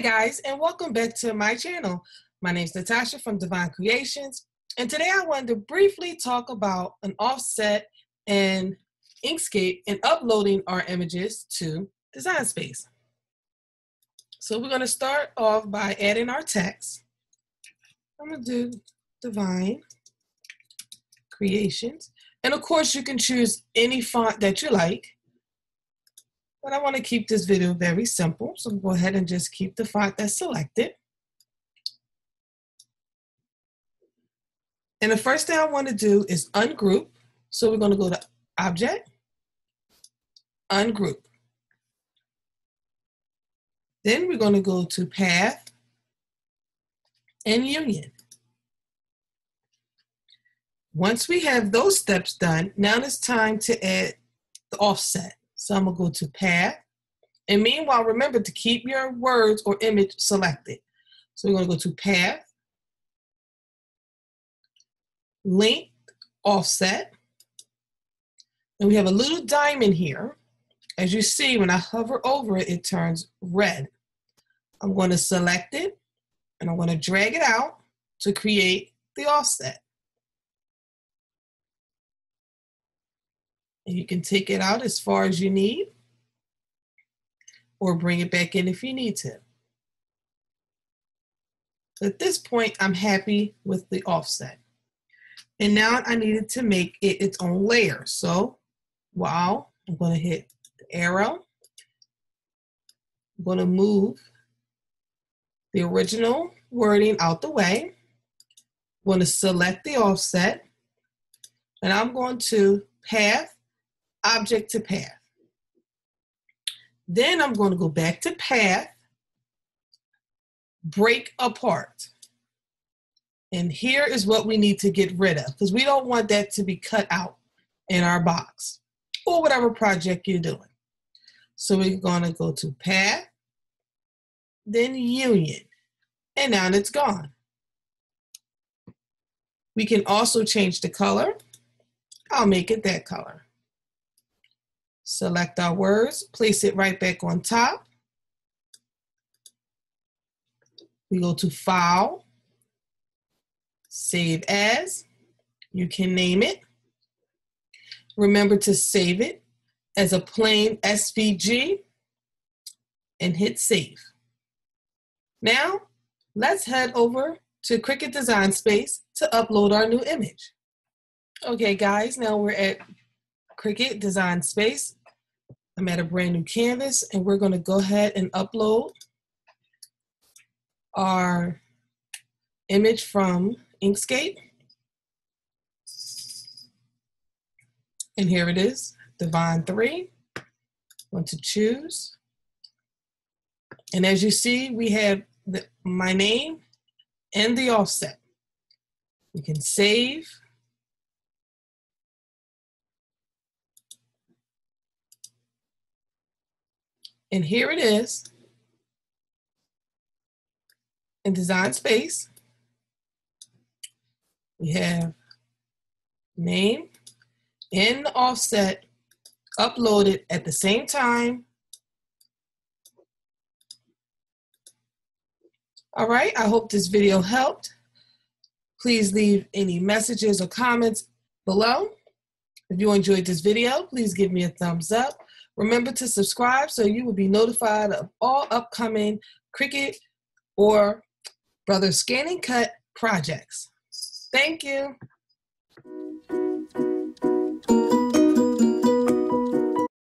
Hi guys, and welcome back to my channel. My name is Natasha from Divine Creations, and today I wanted to briefly talk about an offset in Inkscape and uploading our images to Design Space. So we're going to start off by adding our text. I'm going to do Divine Creations, and of course you can choose any font that you like. But I want to keep this video very simple, so go ahead and just keep the font that's selected. And the first thing I want to do is ungroup. So we're going to go to Object, Ungroup. Then we're going to go to Path and Union. Once we have those steps done, now it's time to add the offset. So I'm going to go to Path, and meanwhile, remember to keep your words or image selected. So we're going to go to Path, Length, Offset, and we have a little diamond here. As you see, when I hover over it, it turns red. I'm going to select it, and I'm going to drag it out to create the offset. You can take it out as far as you need or bring it back in if you need to. At this point, I'm happy with the offset. And now I needed to make it its own layer. So while I'm going to hit the arrow, I'm going to move the original wording out the way. I'm going to select the offset, and I'm going to Path, Object to Path. Then I'm going to go back to Path, Break Apart. And here is what we need to get rid of, because we don't want that to be cut out in our box or whatever project you're doing. So we're going to go to Path, then Union, and now it's gone. We can also change the color. I'll make it that color. Select our words, place it right back on top. We go to File, Save As. You can name it. Remember to save it as a plain SVG and hit Save. Now, let's head over to Cricut Design Space to upload our new image. Okay guys, now we're at Cricut Design Space. I'm at a brand new canvas, and we're going to go ahead and upload our image from Inkscape. And here it is, Divine 3. I'm going to choose. And as you see, we have my name and the offset. You can save. And here it is in Design Space. We have name and the offset uploaded at the same time. All right, I hope this video helped. Please leave any messages or comments below. If you enjoyed this video, please give me a thumbs up. Remember to subscribe so you will be notified of all upcoming Cricut or Brother Scan and Cut projects. Thank you.